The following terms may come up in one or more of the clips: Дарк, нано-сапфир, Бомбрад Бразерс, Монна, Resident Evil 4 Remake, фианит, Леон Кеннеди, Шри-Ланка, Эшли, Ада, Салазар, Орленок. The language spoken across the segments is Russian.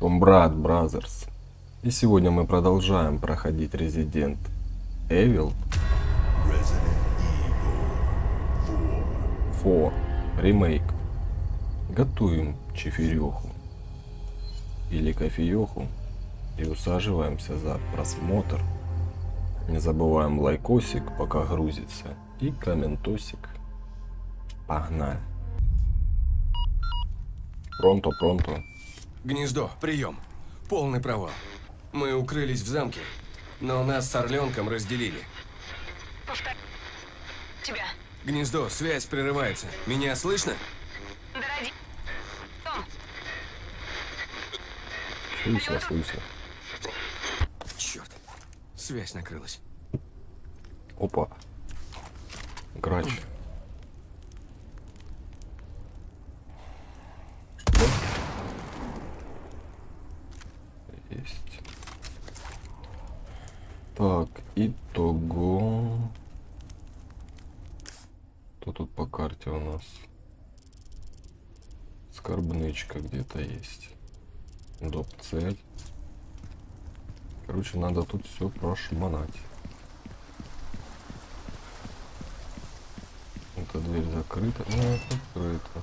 Бомбрад Бразерс. И сегодня мы продолжаем проходить Resident Evil 4 Remake. Готовим чифереху или кофееху и усаживаемся за просмотр. Не забываем лайкосик, пока грузится, и комментосик. Погнали. Пронто. Гнездо, прием. Полный провал. Мы укрылись в замке, но нас с Орленком разделили. Повтори. Тебя. Гнездо, связь прерывается. Меня слышно? Да ради. Слышно. Черт. Связь накрылась. Опа. Грач. Есть. Так, итого. Кто тут по карте у нас? Скорбнычка где-то есть. Доп цель. Короче, надо тут все прошмонать. Эта дверь закрыта. Ну, открыта.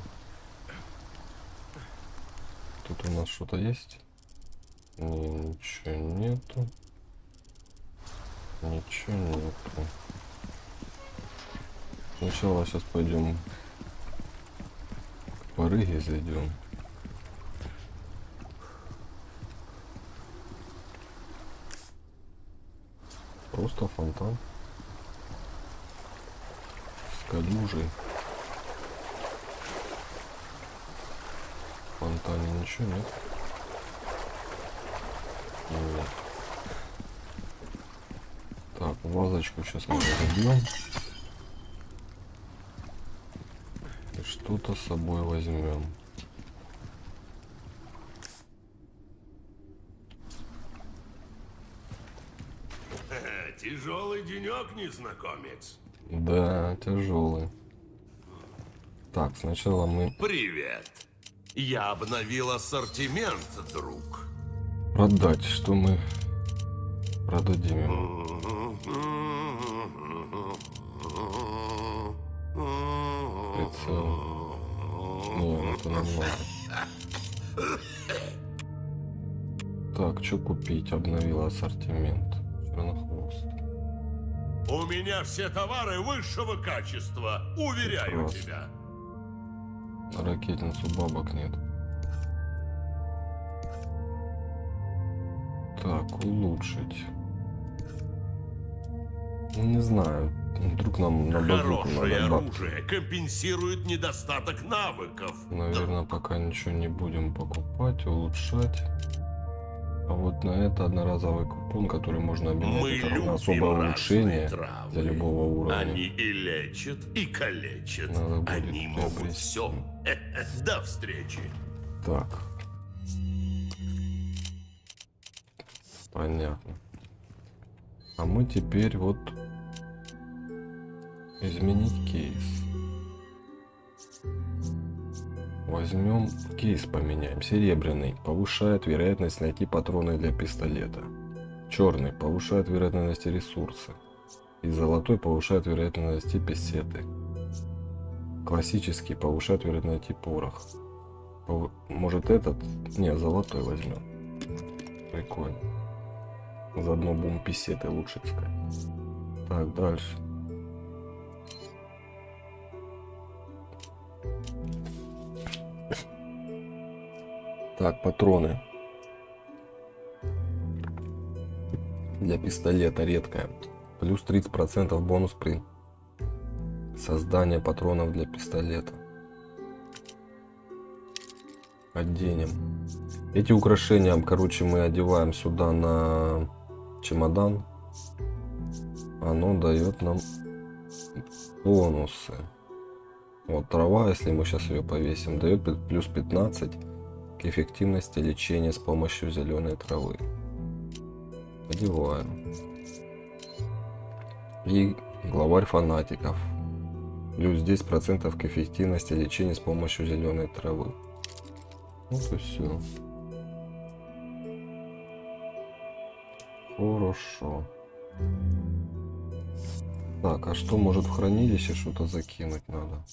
Тут у нас что-то есть? Ничего нету. Сначала сейчас пойдем к барыге зайдем. Просто фонтан с калюжей. В фонтане ничего нет. Вот. Так, вазочку сейчас мы возьмем. И что-то с собой возьмем. Тяжелый денек, незнакомец. Да, тяжелый. Так, сначала мы... Привет. Я обновил ассортимент, друг. Продать, что мы продадим ему? Прицел. Не, это нормально. Так, что купить? Обновила ассортимент. Чернохвост. У меня все товары высшего качества, уверяю тебя. Ракетницу бабок нет. Так, улучшить. Не знаю, вдруг нам на базуку надо. Хорошее оружие компенсирует недостаток навыков. Наверное, пока ничего не будем покупать, улучшать. А вот на это одноразовый купон, который можно обменять на особое улучшение для любого уровня. Они и лечат, и калечат. Они могут все. До встречи. Так. Понятно. А мы теперь вот изменить кейс. Возьмем кейс, поменяем. Серебряный повышает вероятность найти патроны для пистолета. Черный повышает вероятность ресурсы. И золотой повышает вероятность найти песеты. Классический повышает вероятность найти порох. Может этот? Не, золотой возьмем. Прикольно. Заодно будем писеты лучше искать. Так, дальше. Так, патроны. Для пистолета редкая. Плюс 30% бонус при создании патронов для пистолета. Оденем. Эти украшения, короче, мы одеваем сюда на... чемодан. Оно дает нам бонусы. Вот трава, если мы сейчас ее повесим, дает плюс 15 к эффективности лечения с помощью зеленой травы. Одеваем. И главарь фанатиков, плюс 10% к эффективности лечения с помощью зеленой травы. Вот и все. Хорошо. Так, а что, может, в хранилище что-то закинуть надо?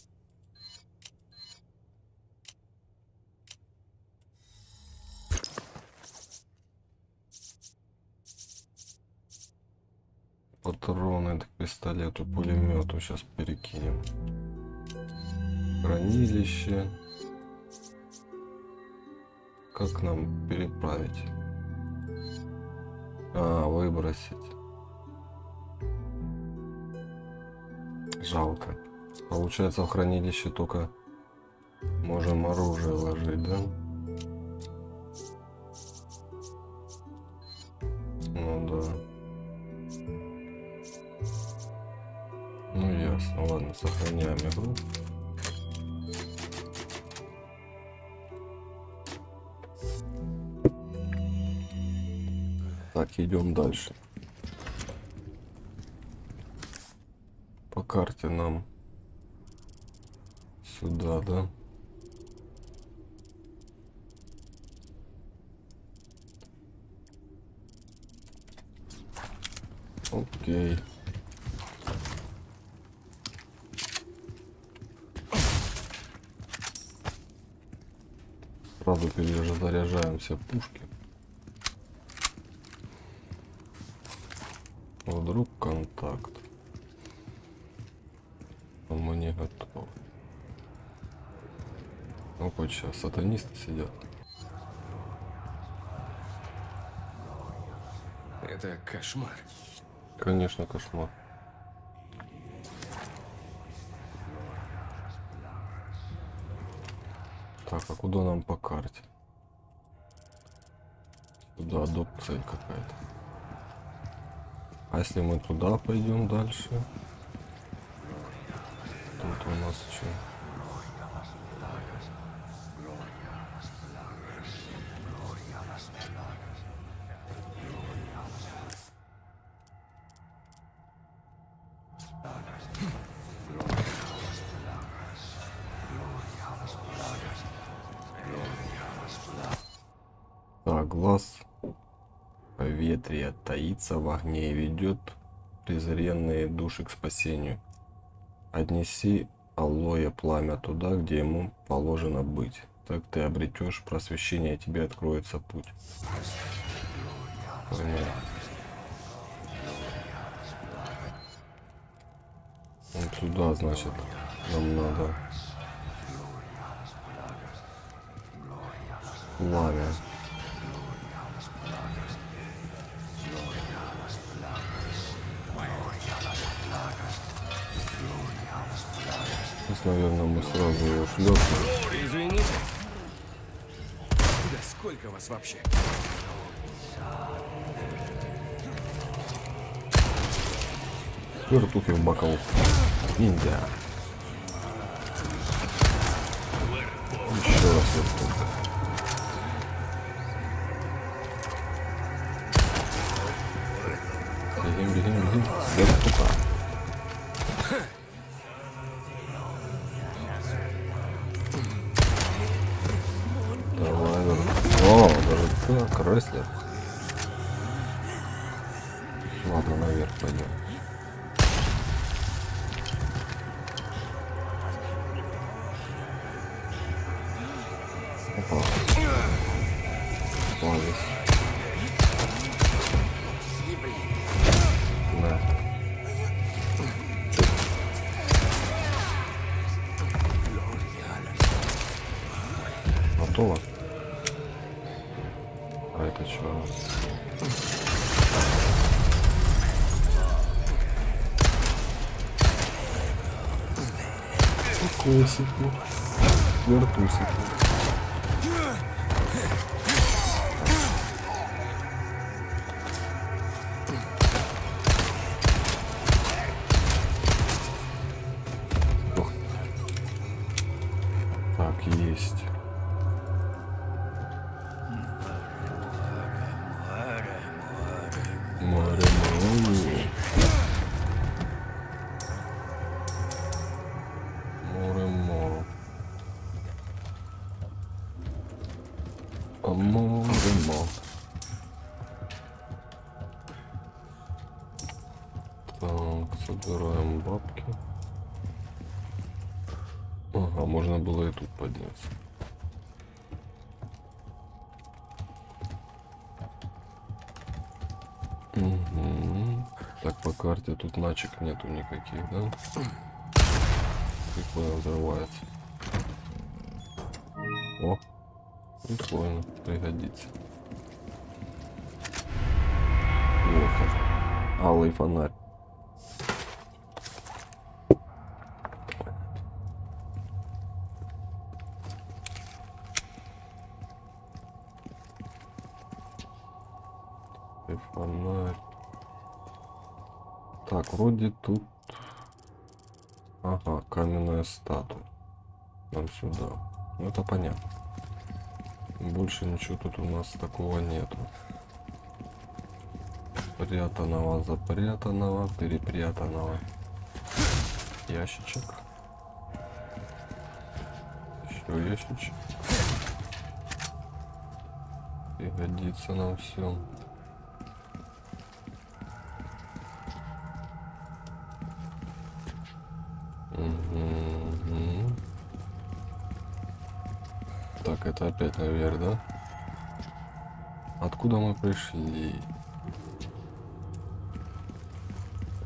Патроны к пистолету, пулемету сейчас перекинем. Хранилище. Как нам переправить? А, выбросить. Жалко. Получается, в хранилище только можем оружие ложить, да? Ну да. Ну ясно, ладно, сохраняем игру. Так, идем дальше. По карте нам сюда, да? Окей. Сразу перезаряжаем все пушки. Вдруг контакт. Но мы не готовы. Ну хоть сейчас сатанисты сидят. Это кошмар. Конечно, кошмар. Так, а куда нам по карте? Сюда доп. Цель какая-то. А если мы туда пойдем дальше? Тут у нас что? Таится в огне и ведет презренные души к спасению. Отнеси алое пламя туда, где ему положено быть. Так ты обретешь просвещение, и тебе откроется путь. Понятно. Вот сюда, значит, нам надо пламя. Наверное, мы сразу ее шлепнем. Извините. Да сколько вас вообще? Теперь тут я в бокал. Ниндзя. Еще раз это. Бегим. Я тупо. Крыслер. Ладно, наверх пойдем. Опа. Полез. Да. Готово. Это что? Косики, вертусики. Так, есть. Собираем бабки. Ага, можно было и тут подняться. Угу. Так, по карте тут начек нету никаких, да? Прикольно взрывается. О, прикольно, пригодится. О, алый фонарь. Фонарь. Так, вроде тут... Ага, каменная статуя. Нам сюда. Ну, это понятно. Больше ничего тут у нас такого нету. Прятанного, запрятанного, перепрятанного. Ящичек. Еще ящичек. Пригодится нам все. Так, это опять наверх, да? Откуда мы пришли?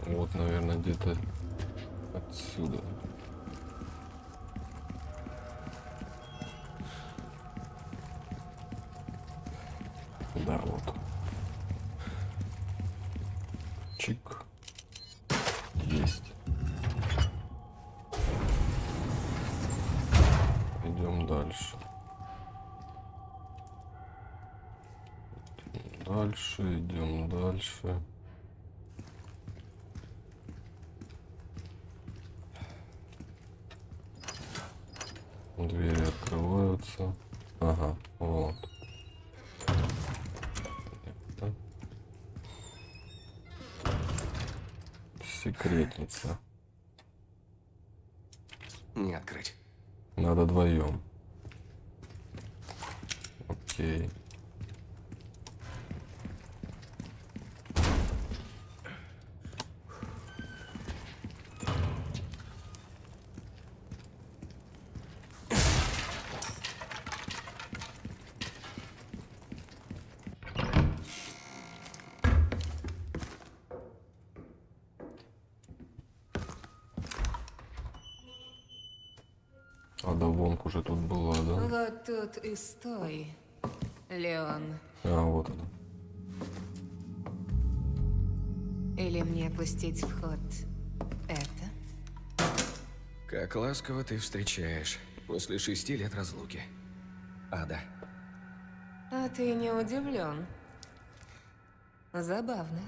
Вот, наверное, где-то отсюда. Да, вот. Чик. Есть. Идем дальше. Дальше, идем дальше. Двери открываются. Ага, вот. Секретница. Не открыть. Надо вдвоем. Окей. Ада Вонг уже тут была, да? Вот тут и стой, Леон. А, вот она. Или мне пустить в ход это? Как ласково ты встречаешь после 6 лет разлуки, Ада. А ты не удивлен? Забавно.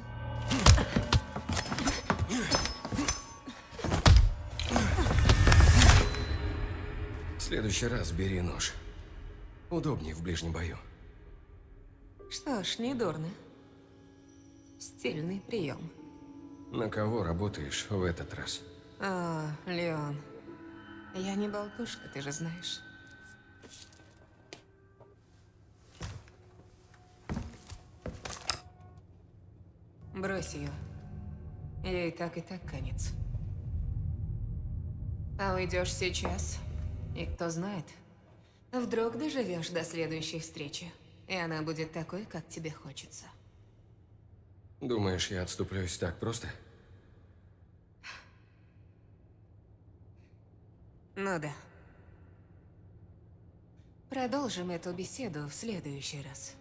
В следующий раз бери нож. Удобнее в ближнем бою. Что ж, недурно. Стильный прием. На кого работаешь в этот раз? О, Леон. Я не болтушка, ты же знаешь. Брось ее. Ей так и так конец. А уйдешь сейчас? И кто знает, вдруг доживешь до следующей встречи, и она будет такой, как тебе хочется. Думаешь, я отступлюсь так просто? Ну да. Продолжим эту беседу в следующий раз.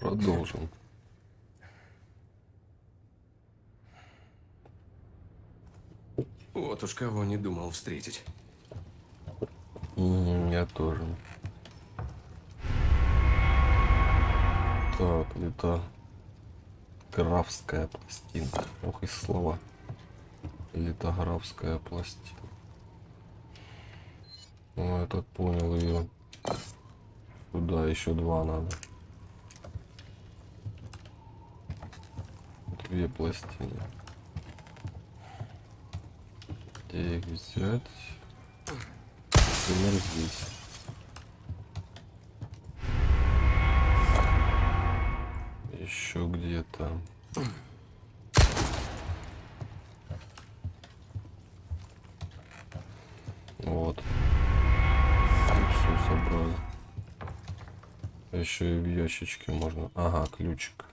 Продолжим. Вот уж кого не думал встретить. Я тоже. Так, это графская пластинка. Ох и слова. Литографская пластинка. Ну, я так понял ее. Сюда еще 2 надо. 2 пластины. Где их взять? Например, здесь. еще где-то. Вот. Все собрал. Еще и в ящичке можно. Ага, ключик.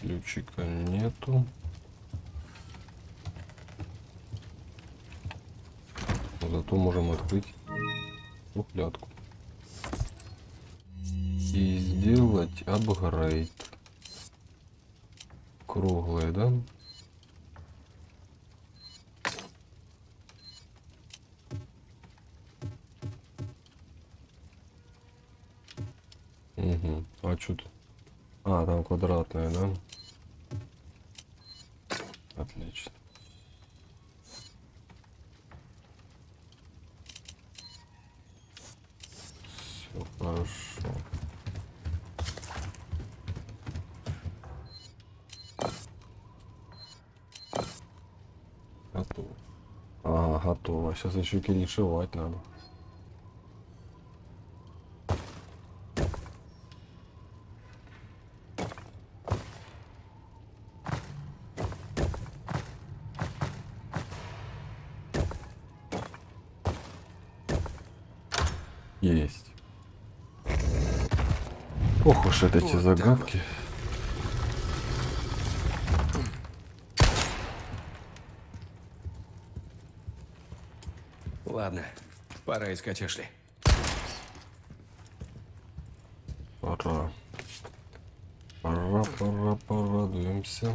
Ключика нету. Зато можем открыть уклятку. И сделать апгрейд. Круглый, да? Угу. А что тут? А, там квадратная, да? Отлично. Все хорошо. Готово. А, готово. Сейчас еще кинешивать надо. Есть. Ох уж это эти загадки. Ладно, пора искать Эшли. Пора, порадуемся.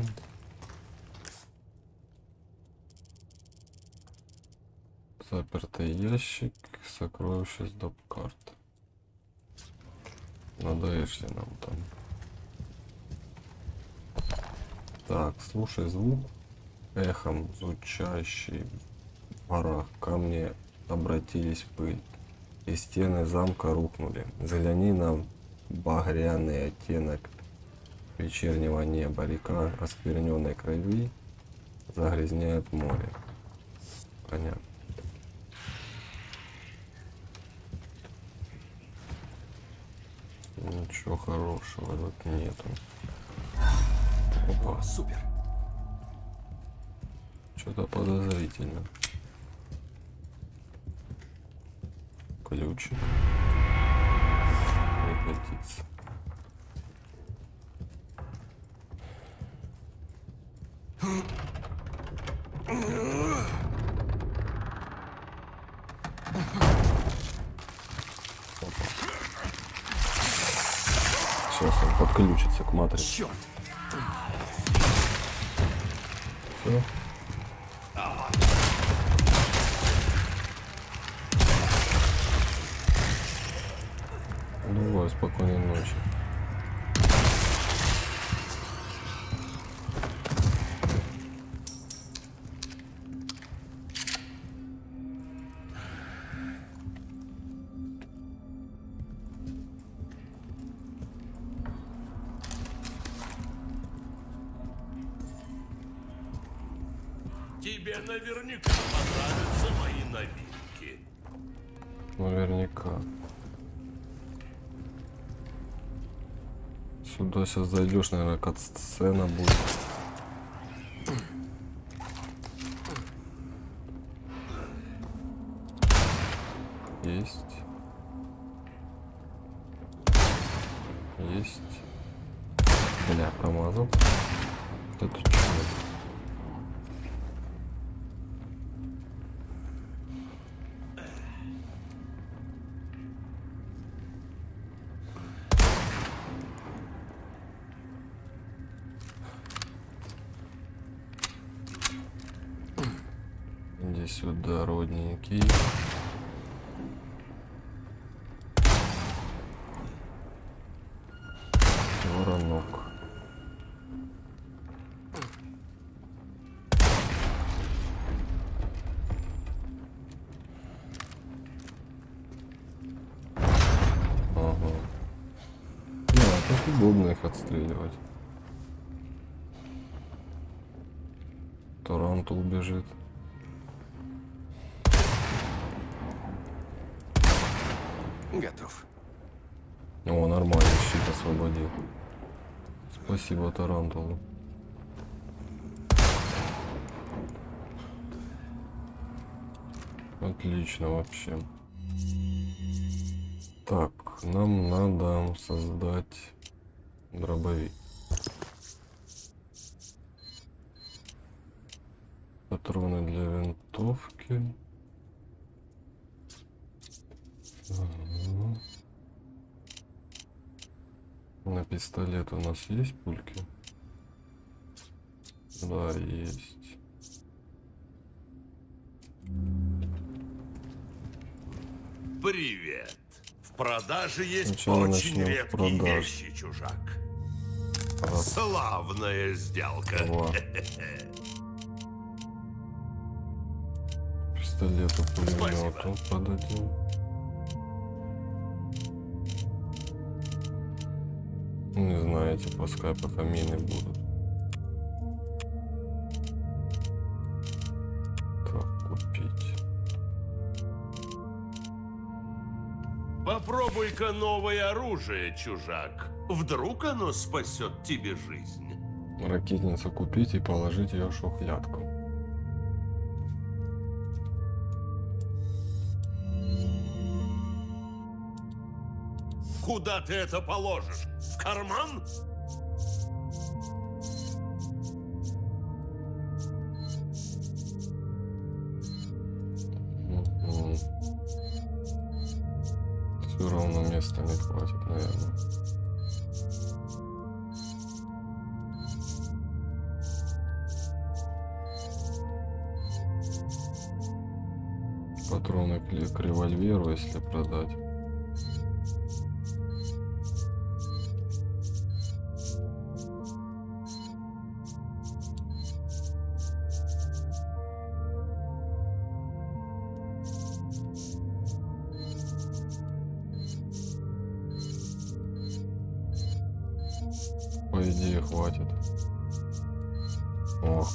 Запертый ящик, сокровище с доп-карт. Надоешь ли нам там? Так, слушай звук эхом звучащий в горах. Ко мне обратились пыль, и стены замка рухнули. Загляни на багряный оттенок вечернего неба. Река оскверненной крови загрязняет море. Понятно. Ничего хорошего тут нету. Опа, супер. Что-то подозрительно. Ключик. Прекратится. Сейчас он подключится к матрице. Все. Давай, спокойной ночи. Тебе наверняка понравятся мои новинки. Наверняка. Сюда сейчас зайдешь, наверное, кат-сцена будет. Есть. Есть. Бля, промазал. Это чего? Сюда, родненький. Воронок. Ага. Да, так удобно их отстреливать. Тарантул бежит. Готов. О, нормально, щит освободил. Спасибо, тарантулу. Отлично вообще. Так, нам надо создать дробовик. Патроны для винтовки. Ага. На пистолет у нас есть пульки? Да, есть. Привет. В продаже есть очень редкие вещи, чужак. Славная сделка. О. Пистолету, пулемету подадим. Не знаете, пускай пока мины будут. Так, купить. Попробуй-ка новое оружие, чужак. Вдруг оно спасет тебе жизнь. Ракетницу купить и положить ее в шухлядку. Куда ты это положишь? В карман? Все равно места не хватит, наверное. Патроны к револьверу, если продать. По идее, хватит. О.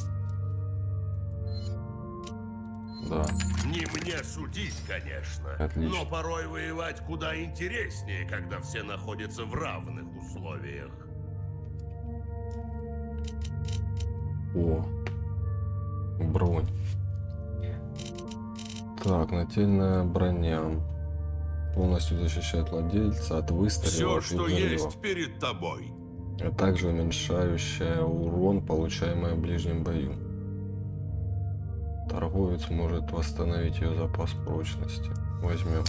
Да. Не мне судить, конечно. Отлично. Но порой воевать куда интереснее, когда все находятся в равных условиях. О. Бронь. Так, нательная броня. Полностью защищает владельца от выстрела. Все, что есть перед тобой. А также уменьшающая урон, получаемый в ближнем бою. Торговец может восстановить ее запас прочности. Возьмем.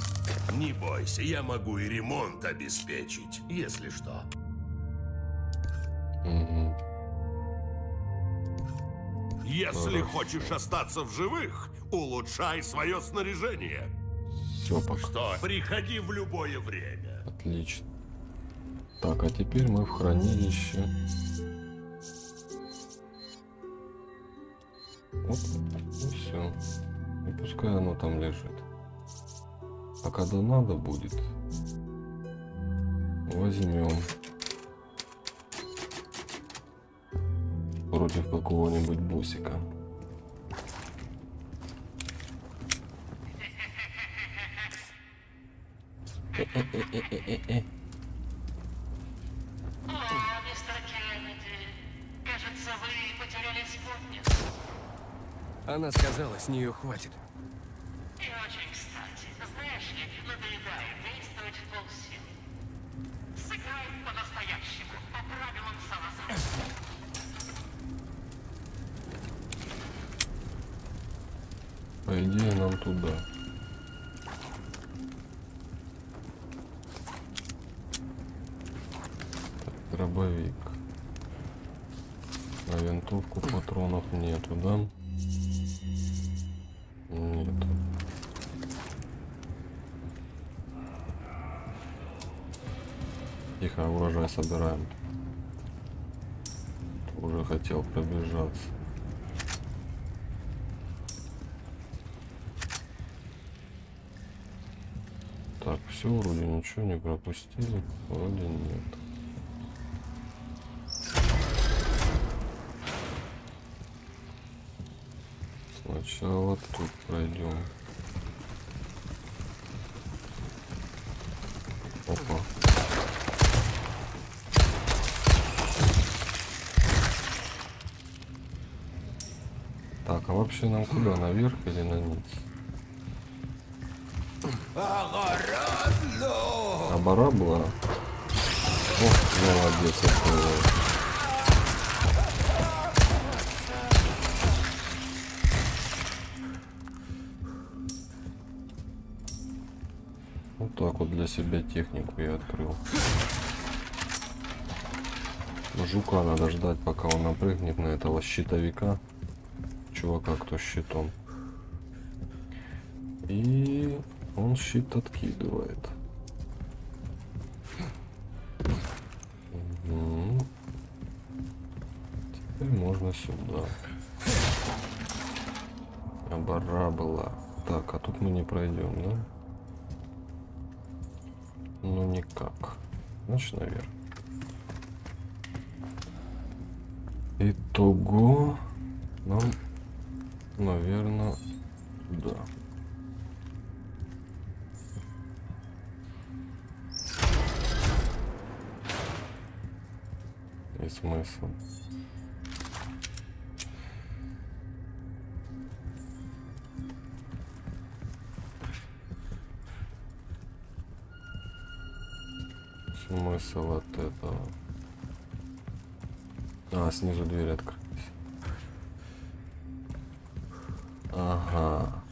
Не бойся, я могу и ремонт обеспечить, если что. Угу. Если хочешь остаться в живых, улучшай свое снаряжение. Все, пока. Что? Приходи в любое время. Отлично. Так, а теперь мы в хранилище. Вот, и все. И пускай оно там лежит. А когда надо будет, возьмем. Против какого-нибудь бусика. Она сказала, с нее хватит. И очень кстати. Знаешь ли, надоедает действовать в полсил. Сыграй по-настоящему, по правилам Салазара. По идее, нам туда. Дробовик. На винтовку патронов нету, да? Нет. Тихо, урожай собираем. Уже хотел пробежаться. Так, все, вроде ничего не пропустили. Вроде нет. Сначала тут пройдем. Опа. вообще нам куда? Наверх или на низ? А бара была? О, молодец, это... Так вот для себя технику я открыл. Жука надо ждать, пока он напрыгнет на этого щитовика. Чувака, кто щитом. И он щит откидывает. Угу. Теперь можно сюда. А бара была. Так, а тут мы не пройдем, да? Ну никак. Значит, наверх. Итого нам, наверное, да. И смысл. Смысл от этого. А, снизу дверь открылась. Ага.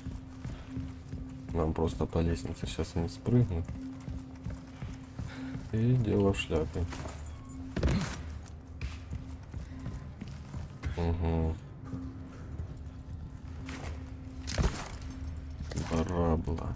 Нам просто по лестнице сейчас не спрыгнут. И дело в шляпе. Угу. Бара была.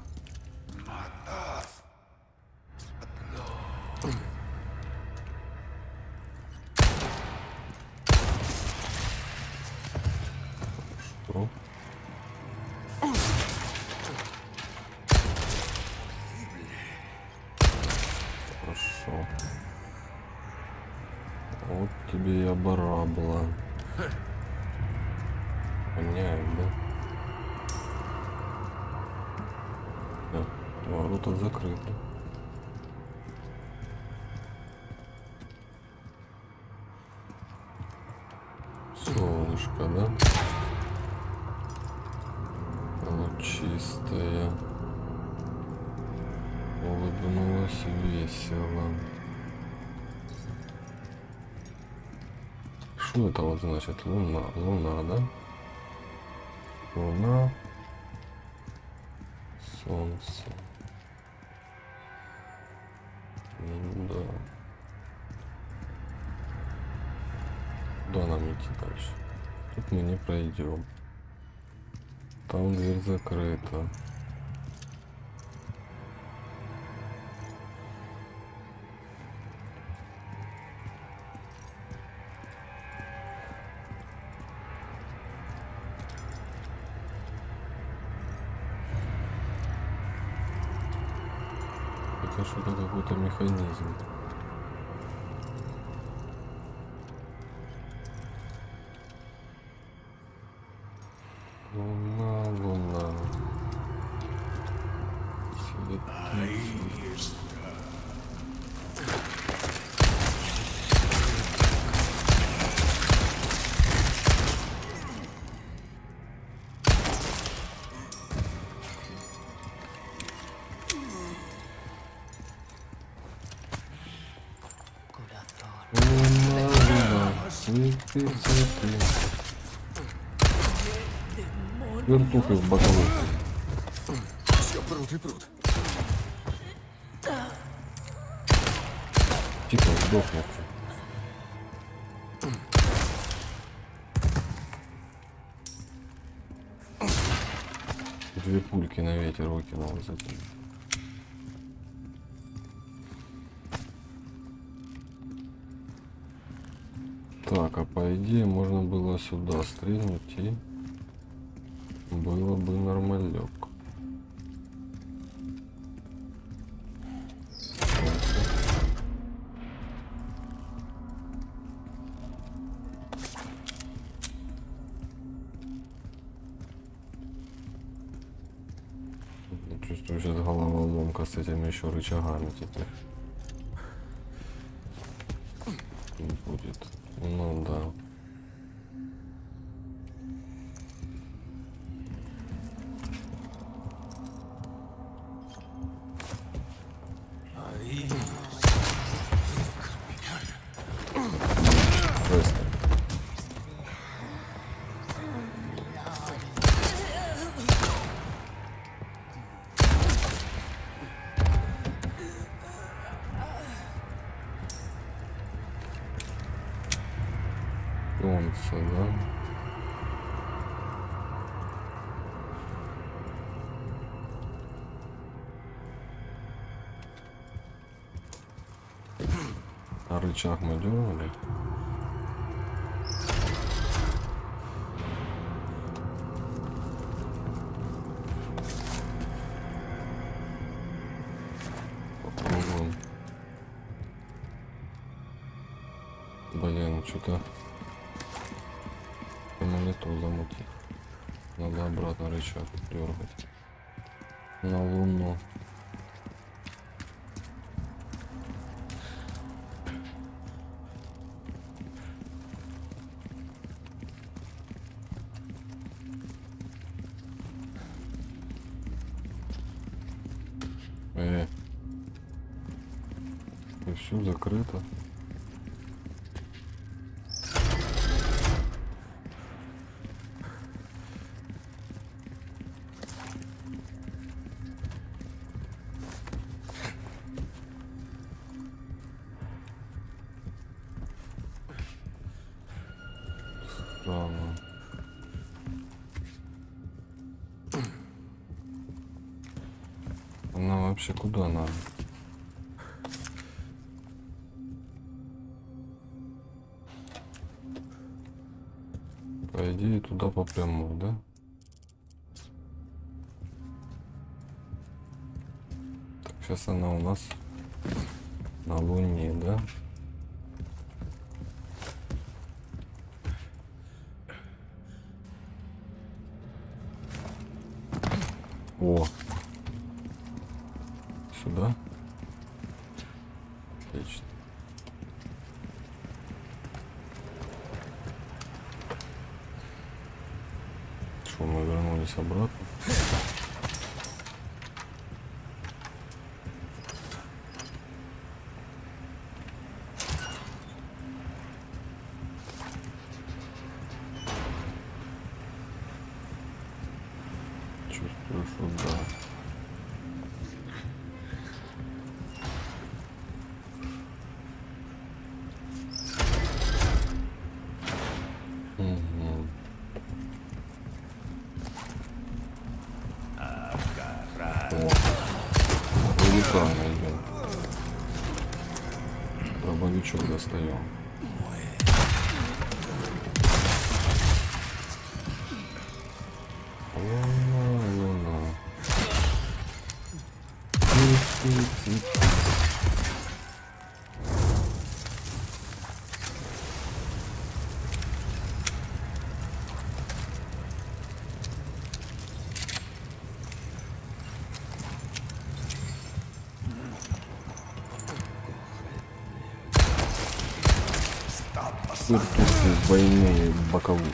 Чистая, улыбнулась весело. Что это вот значит? Луна, луна, да? Луна, солнце. Ну, да. Куда нам идти дальше? Тут мы не пройдем. Там дверь закрыта. Это что-то, какой-то механизм. Вертухой в боковой. Все прут и прут. Тихо, сдохнет. Две пульки на ветер выкинул из этого. Так, а по идее можно было сюда стрельнуть и... было бы нормалек. Чувствую, сейчас головоломка с этими еще рычагами теперь. Не будет. Ну да. Орличонок мы дернули. Блин, что-то монету замутил. Надо обратно рычаг дергать. На луну. И все закрыто. Она вообще куда надо? По идее туда по прямой, да? Так, сейчас она у нас на Луне, да? О! Сюда? Отлично. Что, мы вернулись обратно? Чувствую, что да. Пробовичок достаем. Луна. Сыртусы двойные боковые.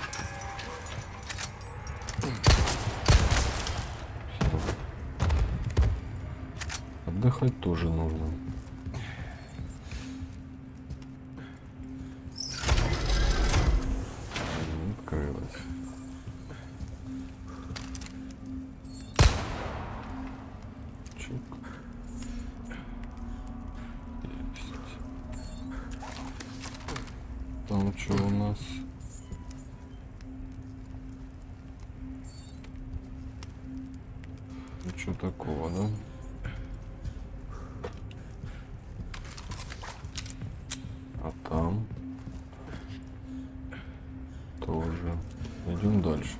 Отдыхать тоже нужно. Открылось. Чик. Там что у нас? Ничего такого, да? А там тоже. Идем дальше.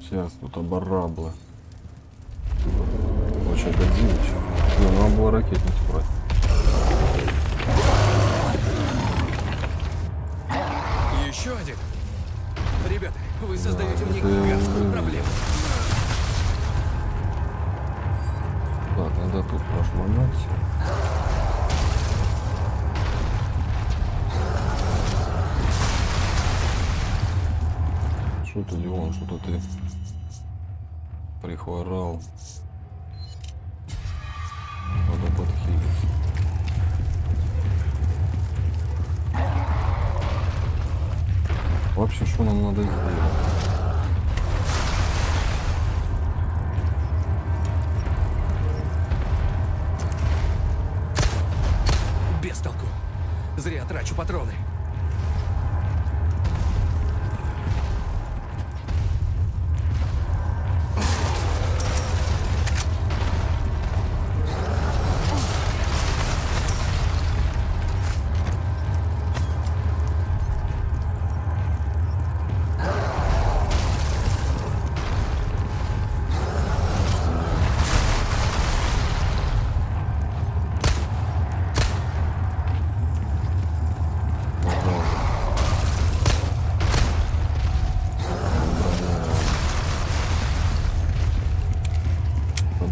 Сейчас тут оборабла. Очень годзилич. Надо было ракетницу брать. Еще один. Ребята, вы создаете мне гигантскую проблему. Так, надо тут прошмонать. Что ты, Леон, что-то ты прихворал. Вообще, что нам надо сделать? Без толку. Зря трачу патроны.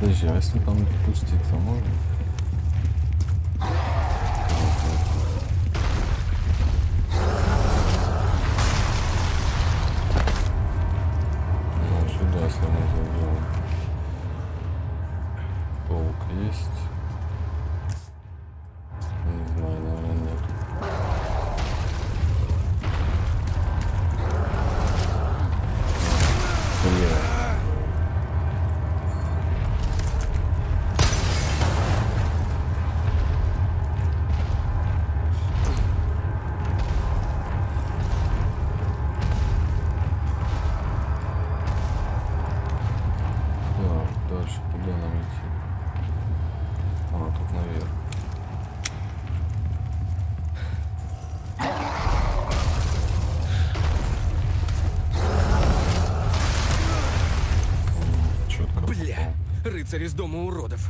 Подожди, а если там пуститься можно? Ну, сюда, если мы зайдем. Паук есть. Рыцарь из дома уродов.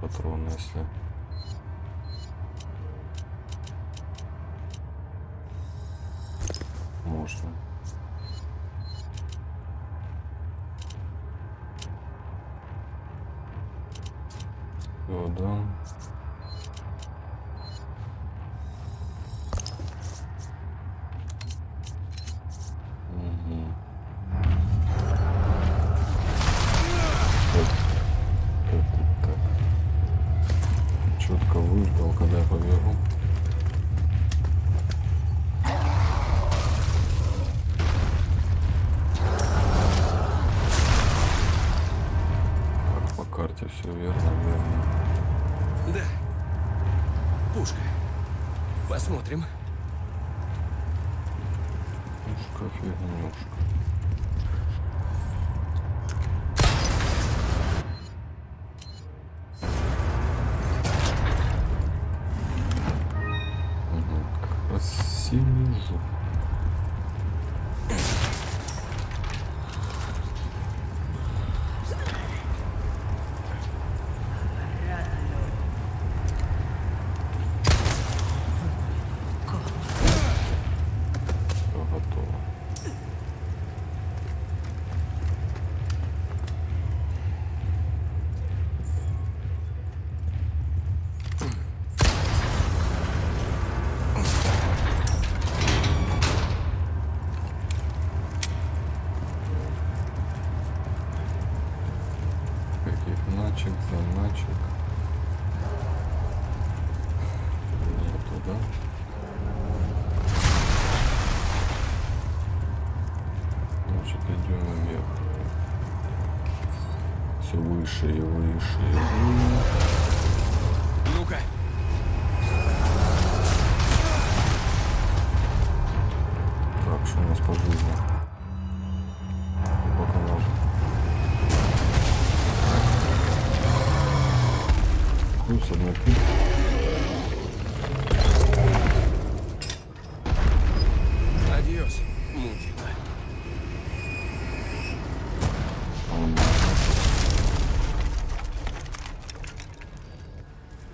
Патроны, если можно. Все, да. Посмотрим.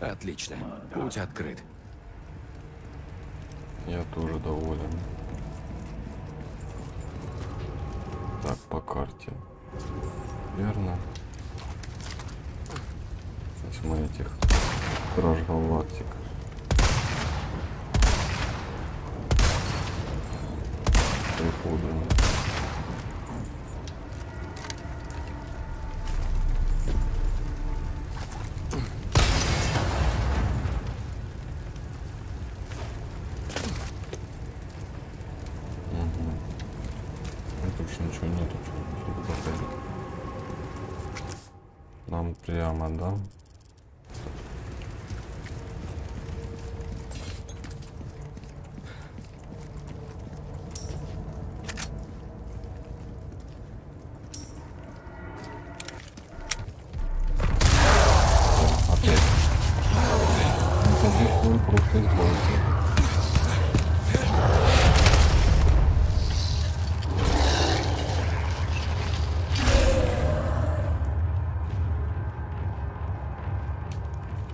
Отлично. Путь открыт. Я тоже доволен. Так, по карте. Верно. Смотрите, Краш Галактик. Приходим. Прямо, да?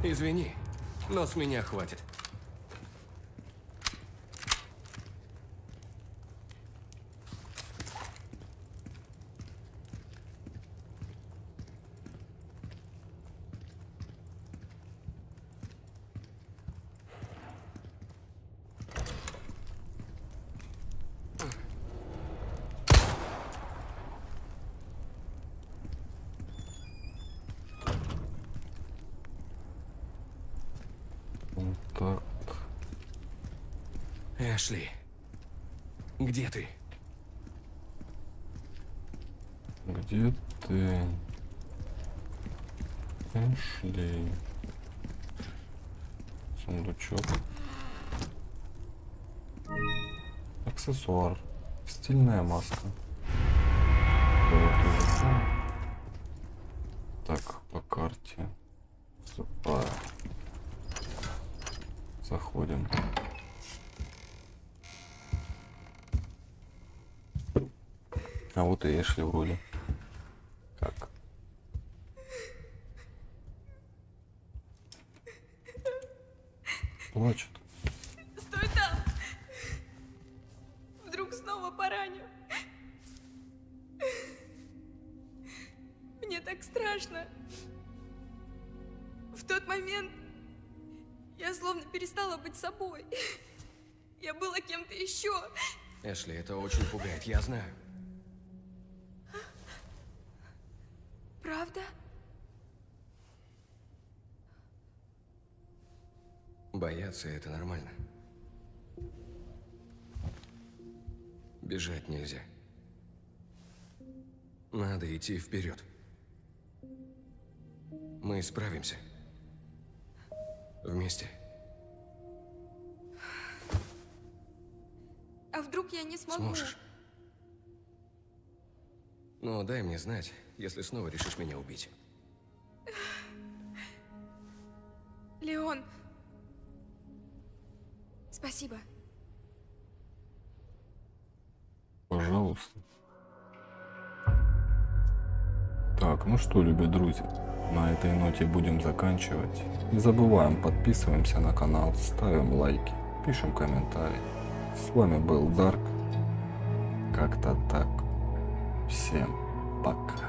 Извини, но с меня хватит. Эшли, где ты? Где ты? Эшли. Сундучок. Аксессуар. Стильная маска. Так, по карте. Заходим. А вот и Эшли в роли. Как? Плачет. Стой там! Вдруг снова пораню. Мне так страшно. В тот момент я словно перестала быть собой. Я была кем-то еще. Эшли, это очень пугает, я знаю. Правда? Бояться — это нормально. Бежать нельзя. Надо идти вперед. Мы справимся. Вместе. А вдруг я не смогу? Сможешь. Ну, дай мне знать, если снова решишь меня убить. Леон, спасибо. Пожалуйста. Так, ну что, любят друзья, на этой ноте будем заканчивать. Не забываем, подписываемся на канал, ставим лайки, пишем комментарии. С вами был Дарк. Как-то так. Всем пока.